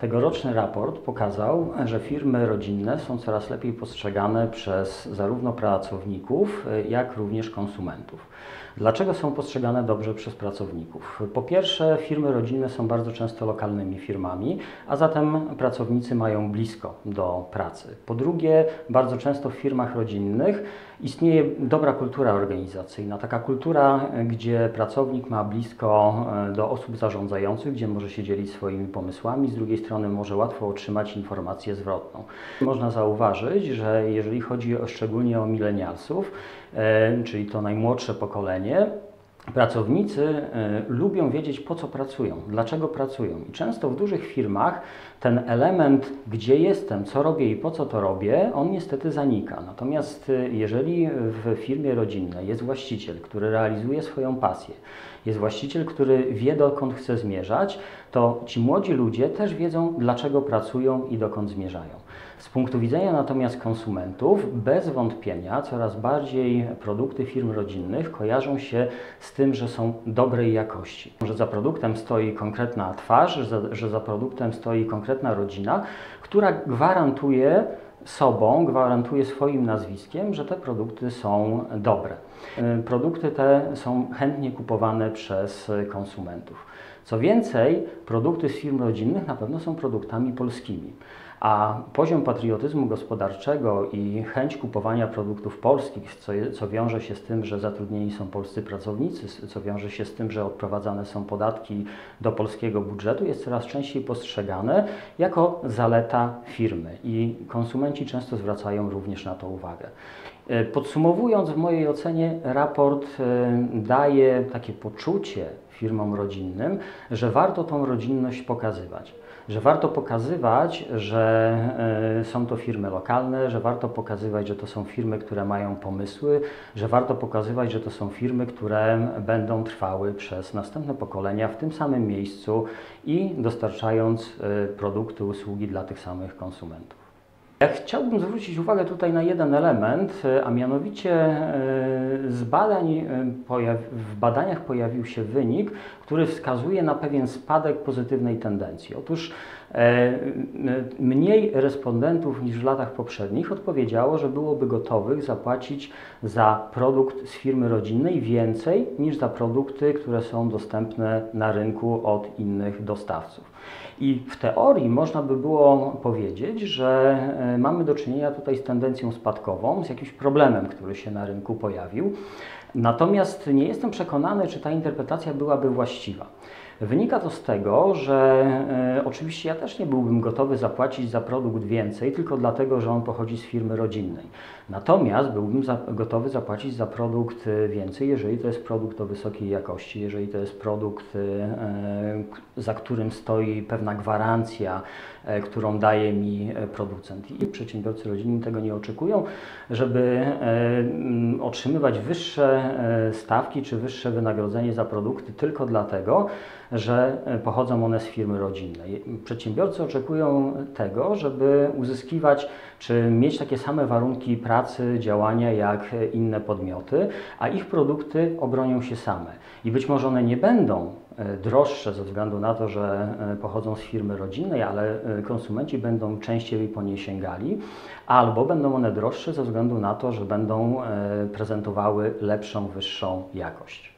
Tegoroczny raport pokazał, że firmy rodzinne są coraz lepiej postrzegane przez zarówno pracowników, jak również konsumentów. Dlaczego są postrzegane dobrze przez pracowników? Po pierwsze, firmy rodzinne są bardzo często lokalnymi firmami, a zatem pracownicy mają blisko do pracy. Po drugie, bardzo często w firmach rodzinnych istnieje dobra kultura organizacyjna, taka kultura, gdzie pracownik ma blisko do osób zarządzających, gdzie może się dzielić swoimi pomysłami, z drugiej strony może łatwo otrzymać informację zwrotną. Można zauważyć, że jeżeli chodzi szczególnie o milenialsów, czyli to najmłodsze pokolenie, pracownicy lubią wiedzieć, po co pracują, dlaczego pracują. I często w dużych firmach ten element, gdzie jestem, co robię i po co to robię, on niestety zanika. Natomiast jeżeli w firmie rodzinnej jest właściciel, który realizuje swoją pasję, jest właściciel, który wie, dokąd chce zmierzać, to ci młodzi ludzie też wiedzą, dlaczego pracują i dokąd zmierzają. Z punktu widzenia natomiast konsumentów, bez wątpienia coraz bardziej produkty firm rodzinnych kojarzą się z tym, że są dobrej jakości. Że za produktem stoi konkretna twarz, że za produktem stoi konkretna rodzina, która gwarantuje sobą, gwarantuje swoim nazwiskiem, że te produkty są dobre. Produkty te są chętnie kupowane przez konsumentów. Co więcej, produkty z firm rodzinnych na pewno są produktami polskimi, a poziom patriotyzmu gospodarczego i chęć kupowania produktów polskich, co wiąże się z tym, że zatrudnieni są polscy pracownicy, co wiąże się z tym, że odprowadzane są podatki do polskiego budżetu, jest coraz częściej postrzegane jako zaleta firmy i konsumenci często zwracają również na to uwagę. Podsumowując, w mojej ocenie raport daje takie poczucie firmom rodzinnym, że warto tą rodzinność pokazywać. Że warto pokazywać, że są to firmy lokalne, że warto pokazywać, że to są firmy, które mają pomysły, że warto pokazywać, że to są firmy, które będą trwały przez następne pokolenia w tym samym miejscu i dostarczając produkty, usługi dla tych samych konsumentów. Ja chciałbym zwrócić uwagę tutaj na jeden element, a mianowicie w badaniach pojawił się wynik, który wskazuje na pewien spadek pozytywnej tendencji. Otóż mniej respondentów niż w latach poprzednich odpowiedziało, że byłoby gotowych zapłacić za produkt z firmy rodzinnej więcej niż za produkty, które są dostępne na rynku od innych dostawców. I w teorii można by było powiedzieć, że mamy do czynienia tutaj z tendencją spadkową, z jakimś problemem, który się na rynku pojawił. Natomiast nie jestem przekonany, czy ta interpretacja byłaby właściwa. Wynika to z tego, że oczywiście ja też nie byłbym gotowy zapłacić za produkt więcej, tylko dlatego, że on pochodzi z firmy rodzinnej. Natomiast byłbym gotowy zapłacić za produkt więcej, jeżeli to jest produkt o wysokiej jakości, jeżeli to jest produkt, za którym stoi pewna gwarancja, którą daje mi producent. I przedsiębiorcy rodzinni tego nie oczekują, żeby otrzymywać wyższe stawki czy wyższe wynagrodzenie za produkty tylko dlatego, że pochodzą one z firmy rodzinnej. Przedsiębiorcy oczekują tego, żeby uzyskiwać czy mieć takie same warunki pracy, działania jak inne podmioty, a ich produkty obronią się same. I być może one nie będą droższe ze względu na to, że pochodzą z firmy rodzinnej, ale konsumenci będą częściej po nie sięgali, albo będą one droższe ze względu na to, że będą prezentowały lepszą, wyższą jakość.